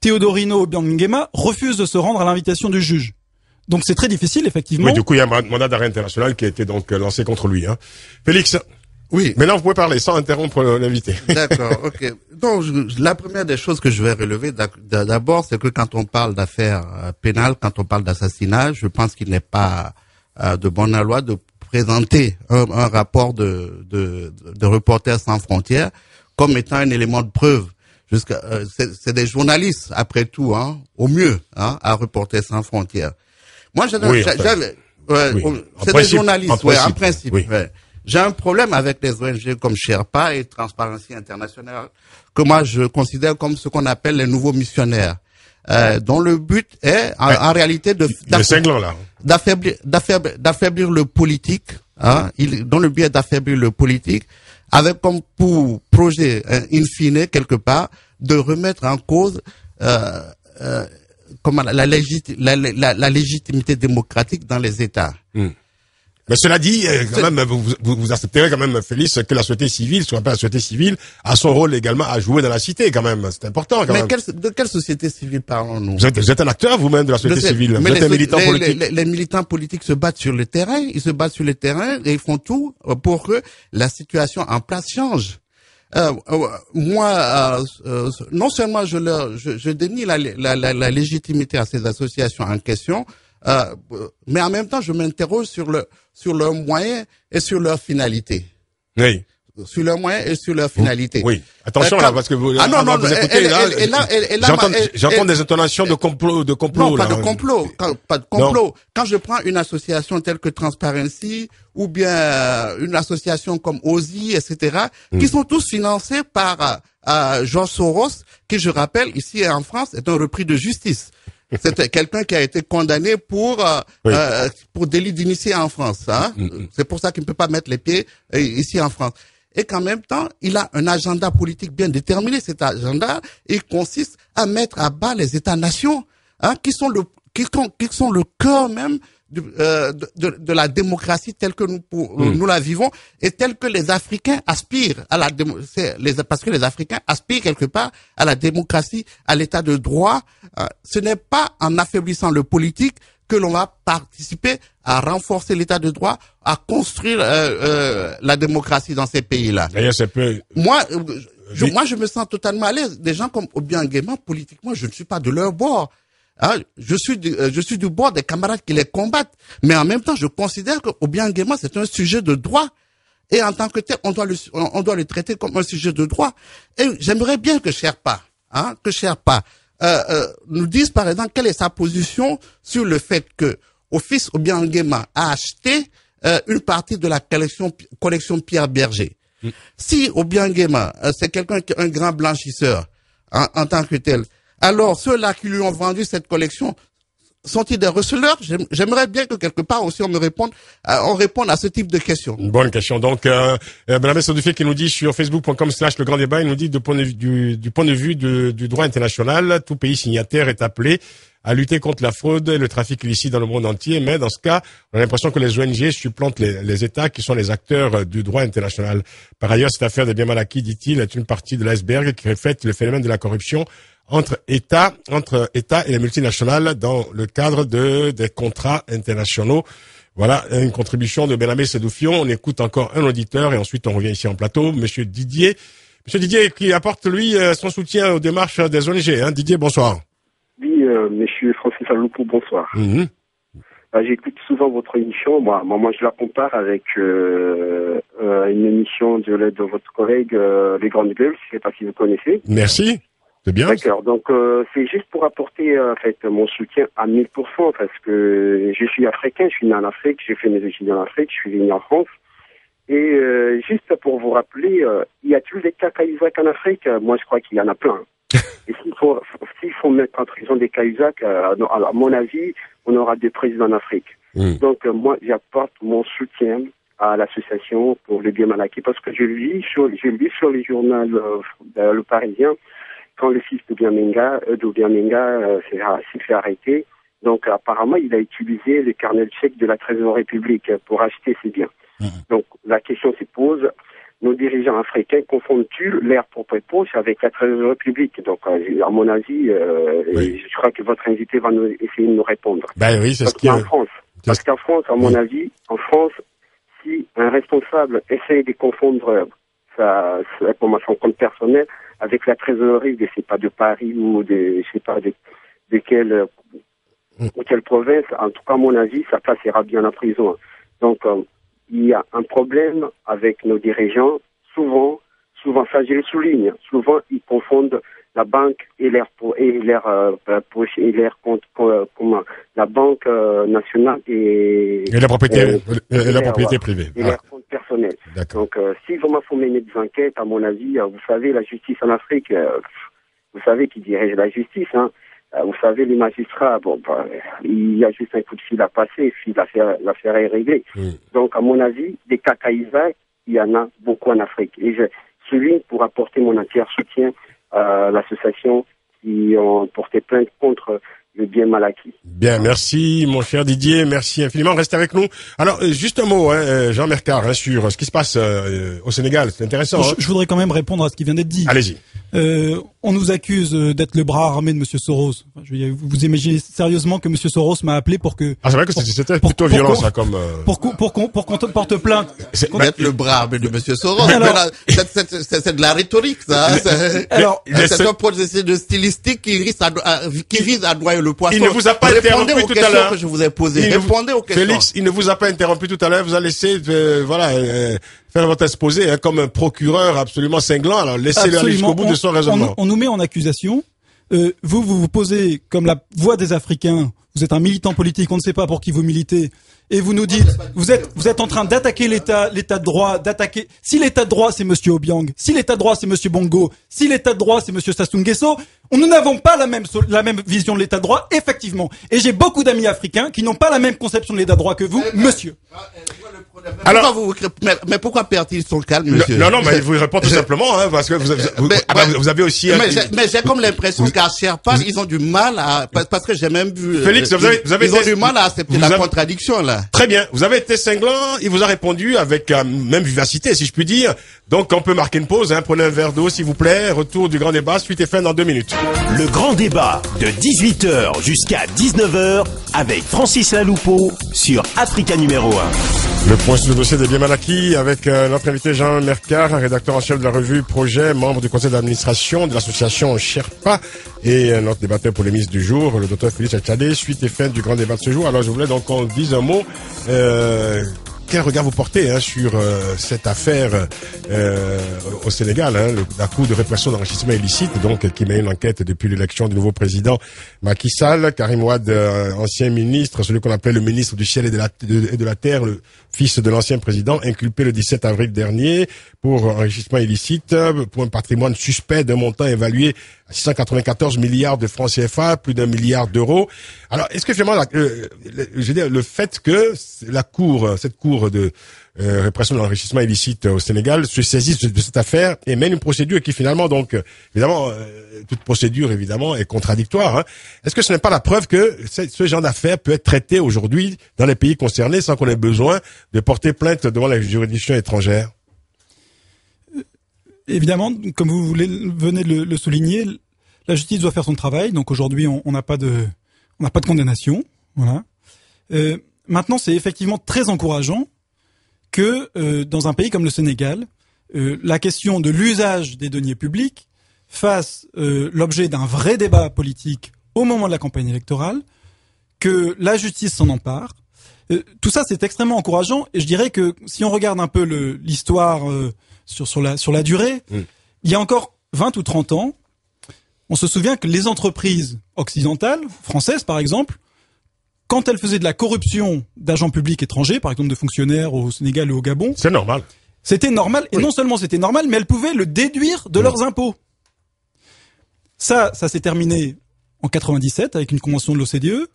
Théodorino Obiang Nguema refuse de se rendre à l'invitation du juge. Donc c'est très difficile, effectivement. Oui, du coup, il y a un mandat d'arrêt international qui a été donc lancé contre lui, hein. Félix. Oui. Maintenant, vous pouvez parler sans interrompre l'invité. D'accord, ok. Donc, la première des choses que je vais relever d'abord, c'est que quand on parle d'affaires pénales, quand on parle d'assassinat, je pense qu'il n'est pas de bonne loi de présenter un rapport de Reporters sans frontières comme étant un élément de preuve. C'est des journalistes, après tout, hein, au mieux, hein, à Reporters sans frontières. Moi, c'est des journalistes, en principe. Oui. Ouais. J'ai un problème avec les ONG comme Sherpa et Transparency International, que moi je considère comme ce qu'on appelle les nouveaux missionnaires, dont le but est en réalité d'affaiblir le politique, hein, dont le but est d'affaiblir le politique, avec comme pour projet, in fine, quelque part, de remettre en cause la légitimité démocratique dans les États. Mm. Mais cela dit, quand même, vous accepterez quand même, Félix, que la société civile, ce qu'on appelle la société civile, a son rôle également à jouer dans la cité, quand même. C'est important, quand même. Mais de quelle société civile parlons-nous? Vous êtes un acteur, vous-même, de la société civile. Vous êtes un militant politique. Les militants politiques se battent sur le terrain, et ils font tout pour que la situation en place change. Non seulement je dénie la légitimité à ces associations en question, mais en même temps, je m'interroge sur leurs moyens et sur leur finalité. Oui. Sur leurs moyens et sur leur finalité. Oui. Attention là, parce que vous, vous écoutez j'entends des intonations de complot. Non, pas de complot. Pas de complot. Non. Quand je prends une association telle que Transparency ou bien une association comme OSI, etc., qui sont tous financés par George Soros, qui, je rappelle, ici en France, est un repris de justice. C'était quelqu'un qui a été condamné pour délit d'initié en France. Hein. C'est pour ça qu'il ne peut pas mettre les pieds ici en France. Et qu'en même temps, il a un agenda politique bien déterminé. Cet agenda, il consiste à mettre à bas les États-nations, hein, qui sont le cœur même de la démocratie telle que nous la vivons et telle que les Africains aspirent à parce que les Africains aspirent quelque part à la démocratie, à l'état de droit. Ce n'est pas en affaiblissant le politique que l'on va participer à renforcer l'état de droit, à construire la démocratie dans ces pays-là. D'ailleurs, c'est peu... Moi, je me sens totalement à l'aise. Des gens comme Obiang Nguema, politiquement, je ne suis pas de leur bord. Ah, je suis du bord des camarades qui les combattent, mais en même temps, je considère que Obiang Nguema, c'est un sujet de droit. Et en tant que tel, on doit le traiter comme un sujet de droit. Et j'aimerais bien que Sherpa, nous dise, par exemple, quelle est sa position sur le fait que Office Obiang Nguema a acheté une partie de la collection Pierre Berger. Si Obiang Nguema, c'est quelqu'un qui est un grand blanchisseur, hein, en tant que tel, alors, ceux-là qui lui ont vendu cette collection, sont-ils des receleurs? J'aimerais bien que quelque part aussi on réponde à ce type de questions. Une bonne question. Donc, Benabé Sadoufié qui nous dit sur facebook.com/legranddébat, il nous dit du point de vue du droit international, tout pays signataire est appelé à lutter contre la fraude et le trafic illicite dans le monde entier. Mais dans ce cas, on a l'impression que les ONG supplantent les États qui sont les acteurs du droit international. Par ailleurs, cette affaire des biens mal acquis, dit-il, est une partie de l'iceberg qui reflète le phénomène de la corruption entre États et les multinationales dans le cadre des contrats internationaux. Voilà une contribution de Benabé Sadoufié. On écoute encore un auditeur et ensuite on revient ici en plateau. Monsieur Didier qui apporte lui son soutien aux démarches des ONG. Hein. Didier, bonsoir. Oui, monsieur Francis Laloupo, bonsoir. J'écoute souvent votre émission. Moi, je la compare avec une émission de votre collègue Le Grand Débat. Je ne sais pas si vous connaissez. Merci. C'est bien. D'accord. Donc, c'est juste pour apporter en fait mon soutien à 1000% parce que je suis africain, je suis né en Afrique, j'ai fait mes études en Afrique, je suis venu en France. Et juste pour vous rappeler, y a-t-il des cas Cahuzac en Afrique? Moi, je crois qu'il y en a plein. Et s'il faut mettre en prison des Cahuzac, à mon avis, on aura des prisons en Afrique. Donc, moi, j'apporte mon soutien à l'association pour le bien mal acquis, parce que je lis sur le journal Le Parisien quand le fils d'Obiang Nguema s'est fait arrêter. Donc apparemment, il a utilisé les carnets de chèques de la trésorerie publique pour acheter ses biens. Mmh. Donc la question se pose, nos dirigeants africains confondent-ils leur propre poche avec la trésorerie publique? Donc à mon avis, oui. Je crois que votre invité va essayer de nous répondre. Ben oui, c'est ce qu'il y a. Parce qu'en France, à mon avis, en France, si un responsable essaye de confondre son compte personnel avec la trésorerie de Paris ou de quelle province, en tout cas, à mon avis, ça passera bien en prison. Donc, il y a un problème avec nos dirigeants. Souvent, ça je le souligne, souvent ils confondent la banque et leur compte commun. La banque nationale et la propriété privée. Et leur compte personnel. D'accord. Donc, si vraiment faut mener des enquêtes, à mon avis, vous savez, la justice en Afrique, vous savez qui dirige la justice, hein. Vous savez, les magistrats, il y a juste un coup de fil à passer, et puis l'affaire est réglée. Mmh. Donc, à mon avis, des cas Cahuzac, il y en a beaucoup en Afrique. Et je souligne pour apporter mon entier soutien à l'association qui ont porté plainte contre le bien mal acquis. Bien, merci mon cher Didier, merci infiniment. Restez avec nous. Alors, juste un mot, hein, Jean Merckaert, hein, sur ce qui se passe au Sénégal, c'est intéressant. Je voudrais quand même répondre à ce qui vient d'être dit. Allez-y. On nous accuse d'être le bras armé de Monsieur Soros. Enfin, vous imaginez sérieusement que Monsieur Soros m'a appelé pour que... Ah, c'est vrai que c'était plutôt violent, ça, comme... Pour qu'on porte plainte. C'est être le bras armé de Monsieur Soros. C'est de la rhétorique, ça. C'est un processus de stylistique qui vise à noyer le poisson. Il ne vous a pas interrompu tout à l'heure. Que je vous ai posé. Répondez aux questions. Félix, il ne vous a pas interrompu tout à l'heure. Vous a laissé, faire votre exposé, hein, comme un procureur absolument cinglant. Alors, laissez-le aller jusqu'au bout de son raisonnement. On nous met en accusation. Vous posez comme la voix des Africains. Vous êtes un militant politique. On ne sait pas pour qui vous militez. Et vous nous dites, vous êtes en train d'attaquer l'état de droit, d'attaquer, si l'état de droit c'est monsieur Obiang, si l'état de droit c'est monsieur Bongo, si l'état de droit c'est monsieur Sassou Nguesso, nous n'avons pas la même vision de l'état de droit, effectivement. Et j'ai beaucoup d'amis africains qui n'ont pas la même conception de l'état de droit que vous, monsieur. Alors, pourquoi perd-il son calme, monsieur? Non, mais il vous répond tout simplement, hein, parce que vous avez aussi... Mais j'ai comme l'impression qu'à Sherpa, ils ont du mal à... Parce que j'ai même vu... Félix, ils ont du mal à accepter la contradiction, là. Très bien. Vous avez été cinglant, il vous a répondu avec même vivacité, si je puis dire. Donc, on peut marquer une pause, hein. Prenez un verre d'eau, s'il vous plaît. Retour du Grand Débat, suite et fin dans 2 minutes. Le Grand Débat, de 18h jusqu'à 19h, avec Francis Laloupo, sur Africa numéro 1. Le point sur le dossier des biens mal acquis avec notre invité Jean Merckaert, rédacteur en chef de la revue Projet, membre du conseil d'administration de l'association Sherpa, et notre débatteur polémiste du jour, le docteur Félix Atchadé, suite et fin du Grand Débat de ce jour. Alors je voulais donc qu'on dise un mot, quel regard vous portez, hein, sur cette affaire au Sénégal, hein, la Cour de répression de l'enrichissement illicite, donc qui mène une enquête depuis l'élection du nouveau président Macky Sall. Karim Wade, ancien ministre, celui qu'on appelait le ministre du ciel et de la terre, le fils de l'ancien président, inculpé le 17 avril dernier pour enrichissement illicite, pour un patrimoine suspect d'un montant évalué à 694 milliards de francs CFA, plus d'1 milliard d'euros. Alors, est-ce que finalement, je veux dire, le fait que cette cour de répression de l'enrichissement illicite au Sénégal se saisisse de cette affaire et mène une procédure qui finalement, donc, évidemment, toute procédure évidemment est contradictoire, hein. Est-ce que ce n'est pas la preuve que ce genre d'affaire peut être traité aujourd'hui dans les pays concernés sans qu'on ait besoin de porter plainte devant la juridiction étrangère? Évidemment, comme vous venez de le souligner, la justice doit faire son travail. Donc aujourd'hui, on n'a pas de condamnation. Voilà. Maintenant, c'est effectivement très encourageant que dans un pays comme le Sénégal, la question de l'usage des deniers publics fasse l'objet d'un vrai débat politique au moment de la campagne électorale, que la justice s'en empare. Tout ça, c'est extrêmement encourageant. Et je dirais que si on regarde un peu l'histoire... Sur la durée, il y a encore 20 ou 30 ans, on se souvient que les entreprises occidentales, françaises par exemple, quand elles faisaient de la corruption d'agents publics étrangers, par exemple de fonctionnaires au Sénégal ou au Gabon, c'est normal. C'était normal, et non seulement c'était normal, mais elles pouvaient le déduire de leurs impôts. Ça s'est terminé en 97 avec une convention de l'OCDE.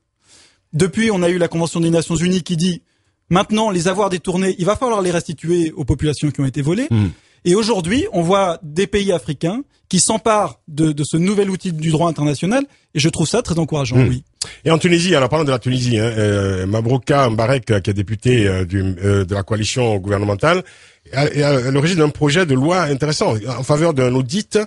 Depuis, on a eu la convention des Nations Unies qui dit Maintenant, les avoirs détournés, il va falloir les restituer aux populations qui ont été volées. Mmh. Et aujourd'hui, on voit des pays africains qui s'emparent de ce nouvel outil du droit international. Et je trouve ça très encourageant, oui. Et en Tunisie, alors parlons de la Tunisie, hein, Mabrouka Mbarek, qui est député de la coalition gouvernementale, est à l'origine d'un projet de loi intéressant en faveur d'un audit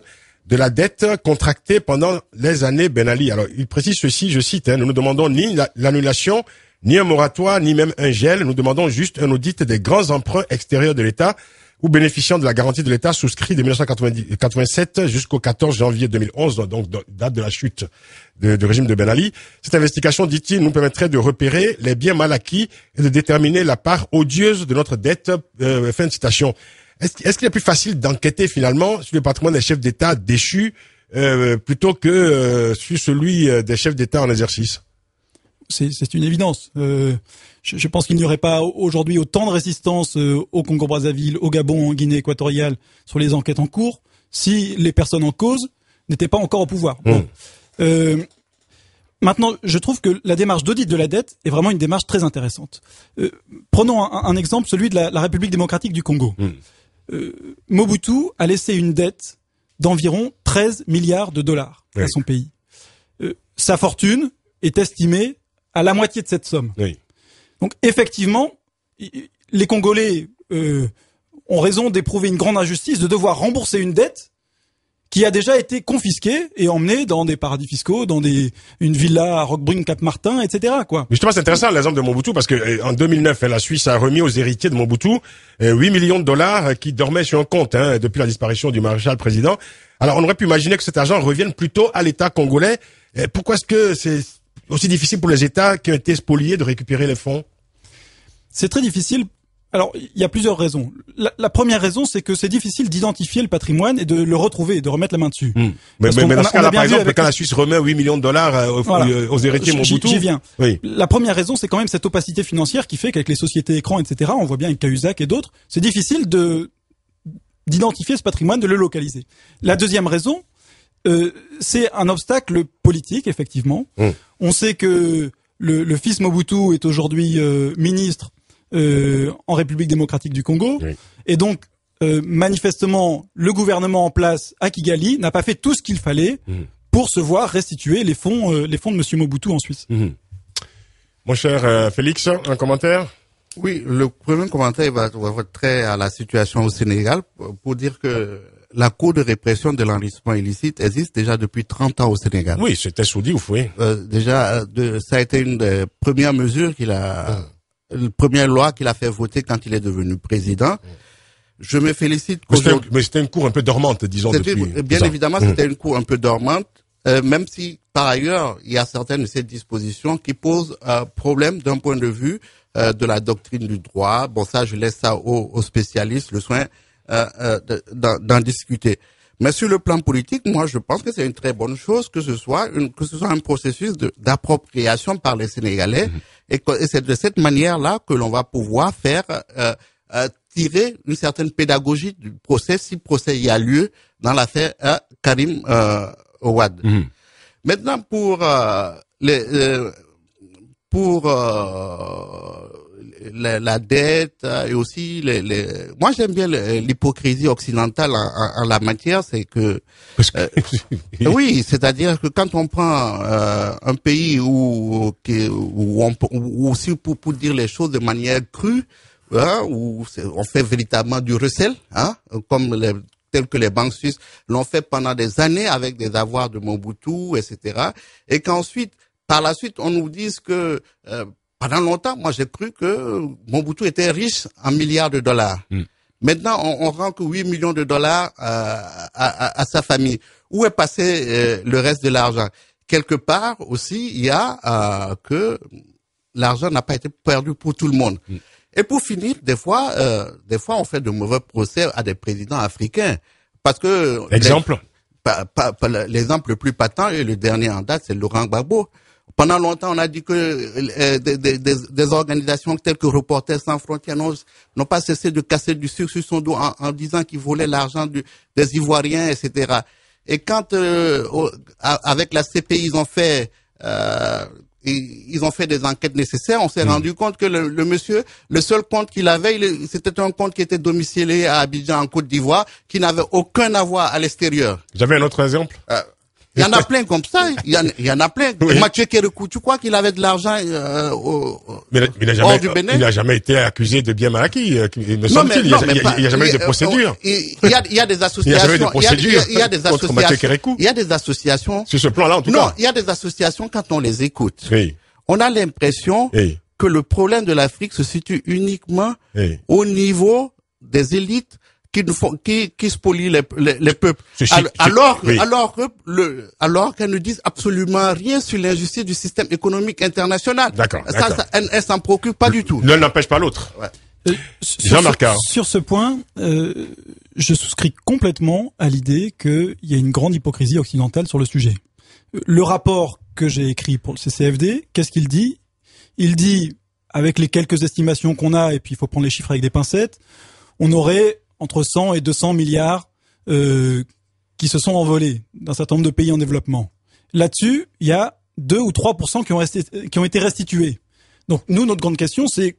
de la dette contractée pendant les années Ben Ali. Alors, il précise ceci, je cite, hein, nous ne demandons ni l'annulation, ni un moratoire, ni même un gel. Nous demandons juste un audit des grands emprunts extérieurs de l'État ou bénéficiant de la garantie de l'État souscrit de 1987 jusqu'au 14 janvier 2011, donc date de la chute du régime de Ben Ali. Cette investigation, dit-il, nous permettrait de repérer les biens mal acquis et de déterminer la part odieuse de notre dette. Fin de citation. Est-ce qu'il est plus facile d'enquêter finalement sur le patrimoine des chefs d'État déchus plutôt que sur celui des chefs d'État en exercice ? C'est une évidence. Je pense qu'il n'y aurait pas aujourd'hui autant de résistance au Congo-Brazzaville, au Gabon, en Guinée équatoriale sur les enquêtes en cours si les personnes en cause n'étaient pas encore au pouvoir. Bon. Maintenant, je trouve que la démarche d'audit de la dette est vraiment une démarche très intéressante. Prenons un exemple, celui de la République démocratique du Congo. Mobutu a laissé une dette d'environ 13 milliards de dollars à son pays. Sa fortune est estimée à la moitié de cette somme. Donc effectivement, les Congolais ont raison d'éprouver une grande injustice de devoir rembourser une dette qui a déjà été confisquée et emmenée dans des paradis fiscaux, dans une villa à Roquebrune, Cap-Martin, etc. Quoi. Justement, c'est intéressant l'exemple de Mobutu parce que en 2009, la Suisse a remis aux héritiers de Mobutu 8 millions de dollars qui dormaient sur un compte hein, depuis la disparition du maréchal président. Alors on aurait pu imaginer que cet argent revienne plutôt à l'État congolais. Pourquoi est-ce que c'est aussi difficile pour les États qui ont été spoliés de récupérer les fonds? C'est très difficile. Alors, il y a plusieurs raisons. La première raison, c'est que c'est difficile d'identifier le patrimoine et de le retrouver, de remettre la main dessus. Mais dans ce cas-là, par exemple, quand la Suisse remet 8 millions de dollars aux héritiers Mobutu... J'y viens. Oui. La première raison, c'est quand même cette opacité financière qui fait qu'avec les sociétés écrans, etc., on voit bien avec Cahuzac et d'autres, c'est difficile d'identifier ce patrimoine, de le localiser. La deuxième raison... c'est un obstacle politique, effectivement. On sait que le fils Mobutu est aujourd'hui ministre en République démocratique du Congo. Et donc, manifestement, le gouvernement en place à Kigali n'a pas fait tout ce qu'il fallait pour se voir restituer les fonds de M. Mobutu en Suisse. Mon cher Félix, un commentaire ? Oui, le premier commentaire va trait à la situation au Sénégal pour dire que la Cour de répression de l'enrichissement illicite existe déjà depuis 30 ans au Sénégal. Oui, c'était Soudiouf, oui. Déjà, ça a été une des premières mesures qu'il a, une première loi qu'il a fait voter quand il est devenu président. Je me félicite. Mais c'était une cour un peu dormante, disons, depuis. Bien évidemment, c'était une cour un peu dormante, même si, par ailleurs, il y a certaines de ces dispositions qui posent problème d'un point de vue de la doctrine du droit. Bon, ça, je laisse ça aux spécialistes, le soin d'en discuter. Mais sur le plan politique, moi, je pense que c'est une très bonne chose que ce soit un processus d'appropriation par les Sénégalais, et c'est de cette manière-là que l'on va pouvoir faire tirer une certaine pédagogie du procès, si procès y a lieu dans l'affaire Karim Wade. Maintenant, pour la dette et aussi moi j'aime bien l'hypocrisie occidentale en la matière, c'est que oui, c'est-à-dire que quand on prend un pays où aussi pour dire les choses de manière crue, hein, où on fait véritablement du recel, hein, comme tels que les banques suisses l'ont fait pendant des années avec des avoirs de Mobutu, etc., et qu'ensuite par la suite on nous dise que pendant longtemps, moi, j'ai cru que Mobutu était riche en milliards de dollars. Maintenant, on rend que 8 millions de dollars à sa famille. Où est passé le reste de l'argent? Quelque part aussi, il y a que l'argent n'a pas été perdu pour tout le monde. Et pour finir, des fois, on fait de mauvais procès à des présidents africains. Parce que... Exemple? L'exemple le plus patent et le dernier en date, c'est Laurent Gbagbo. Pendant longtemps, on a dit que des organisations telles que Reporters sans frontières n'ont pas cessé de casser du sucre sur son dos en disant qu'ils volaient l'argent des Ivoiriens, etc. Et quand avec la CPI, ils ont fait Ils ont fait des enquêtes nécessaires. On s'est rendu compte que le monsieur, le seul compte qu'il avait, c'était un compte qui était domicilié à Abidjan, en Côte d'Ivoire, qui n'avait aucun avoir à l'extérieur. J'avais un autre exemple. Il y en a plein comme ça. Il y en a plein. Oui. Mathieu Kérékou, tu crois qu'il avait de l'argent hors du Bénin? Il n'a jamais été accusé de bien mal acquis. Il n'y a jamais eu de procédure. Il y a des associations. Il y a des associations. Sur ce plan-là, en tout cas. Non, il y a des associations, quand on les écoute. Oui. On a l'impression que le problème de l'Afrique se situe uniquement au niveau des élites qui spolient les peuples. Alors qu'elles ne disent absolument rien sur l'injustice du système économique international. D'accord. Ça, elles s'en préoccupent pas du tout. L'un n'empêche pas l'autre. Ouais. Jean Merckaert. Sur ce point, je souscris complètement à l'idée qu'il y a une grande hypocrisie occidentale sur le sujet. Le rapport que j'ai écrit pour le CCFD, qu'est-ce qu'il dit? Il dit, avec les quelques estimations qu'on a, et puis il faut prendre les chiffres avec des pincettes, on aurait entre 100 et 200 milliards qui se sont envolés dans un certain nombre de pays en développement. Là-dessus, il y a 2 ou 3% qui ont été restitués. Donc nous, notre grande question, c'est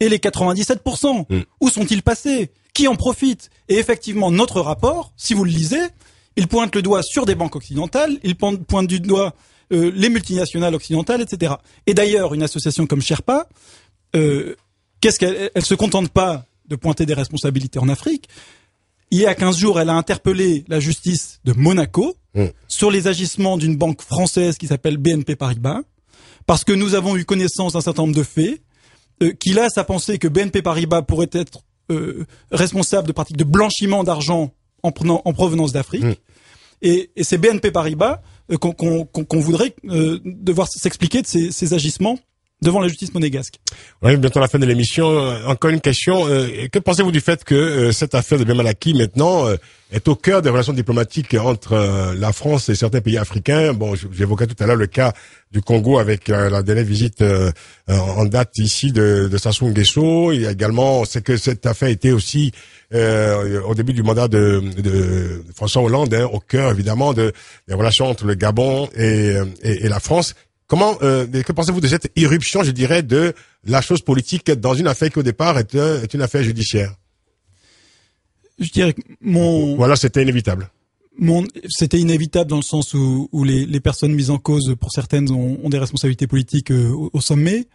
et les 97%, où sont-ils passés? Qui en profite? Et effectivement, notre rapport, si vous le lisez, il pointe le doigt sur des banques occidentales, il pointe du doigt les multinationales occidentales, etc. Et d'ailleurs, une association comme Sherpa, qu'est-ce qu'elle se contente pas de pointer des responsabilités en Afrique. Il y a 15 jours, elle a interpellé la justice de Monaco sur les agissements d'une banque française qui s'appelle BNP Paribas, parce que nous avons eu connaissance d'un certain nombre de faits qui laissent à penser que BNP Paribas pourrait être responsable de pratiques de blanchiment d'argent en provenance d'Afrique. Et c'est BNP Paribas qu'on voudrait devoir s'expliquer de ces agissements devant la justice monégasque. On arrive bientôt à la fin de l'émission. Encore une question. Que pensez-vous du fait que cette affaire de Ben Ali, maintenant, est au cœur des relations diplomatiques entre la France et certains pays africains? Bon, j'évoquais tout à l'heure le cas du Congo avec la dernière visite en date ici de Sassou Nguesso. Il y a également, c'est que cette affaire était aussi, au début du mandat de François Hollande, hein, au cœur évidemment des relations entre le Gabon et la France. Comment, que pensez-vous de cette irruption, je dirais, de la chose politique dans une affaire qui, au départ, est une affaire judiciaire? Je dirais que voilà, c'était inévitable. C'était inévitable dans le sens où les personnes mises en cause, pour certaines, ont des responsabilités politiques au sommet.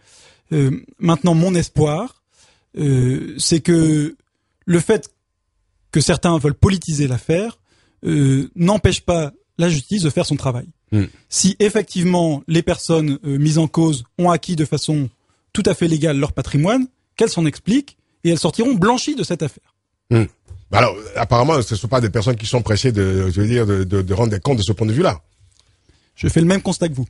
Maintenant, mon espoir, c'est que le fait que certains veulent politiser l'affaire n'empêche pas la justice de faire son travail. Si effectivement les personnes mises en cause ont acquis de façon tout à fait légale leur patrimoine, qu'elles s'en expliquent et elles sortiront blanchies de cette affaire. Alors, apparemment, ce ne sont pas des personnes qui sont pressées de rendre des comptes de ce point de vue-là. Je fais le même constat que vous.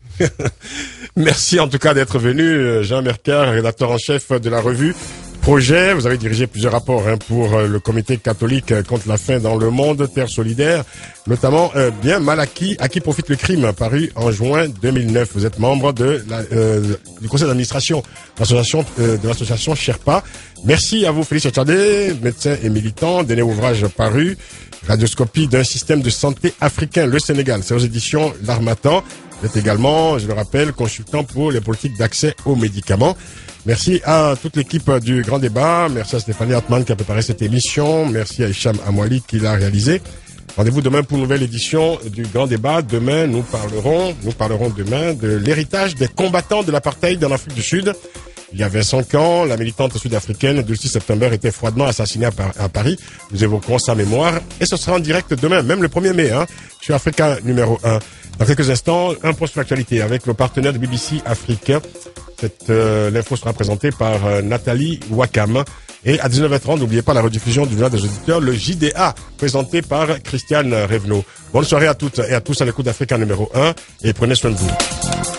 Merci en tout cas d'être venu, Jean Merckaert, rédacteur en chef de la revue Projet. Vous avez dirigé plusieurs rapports, hein, pour le comité catholique contre la faim dans le monde, Terre Solidaire, notamment Bien mal acquis, à qui profite le crime, paru en juin 2009. Vous êtes membre du conseil d'administration de l'association Sherpa. Merci à vous, Félix Atchadé, médecin et militant, dernier ouvrage paru, Radioscopie d'un système de santé africain, le Sénégal. C'est aux éditions L'Harmattan. Vous êtes également, je le rappelle, consultant pour les politiques d'accès aux médicaments. Merci à toute l'équipe du Grand Débat. Merci à Stéphanie Hartmann qui a préparé cette émission. Merci à Hicham Amouali qui l'a réalisée. Rendez-vous demain pour une nouvelle édition du Grand Débat. Demain, nous parlerons demain de l'héritage des combattants de l'apartheid dans l'Afrique du Sud. Il y a 25 ans, la militante sud-africaine du 6 septembre était froidement assassinée à Paris. Nous évoquerons sa mémoire et ce sera en direct demain, même le 1er mai, hein, sur Africa numéro 1. Dans quelques instants, un point sur l'actualité avec nos partenaires de BBC Afrique. L'info sera présentée par Nathalie Wakam. Et à 19h30, n'oubliez pas la rediffusion du journal des auditeurs, le JDA, présenté par Christiane Revnaud. Bonne soirée à toutes et à tous à l'écoute d'Africa numéro 1 et prenez soin de vous.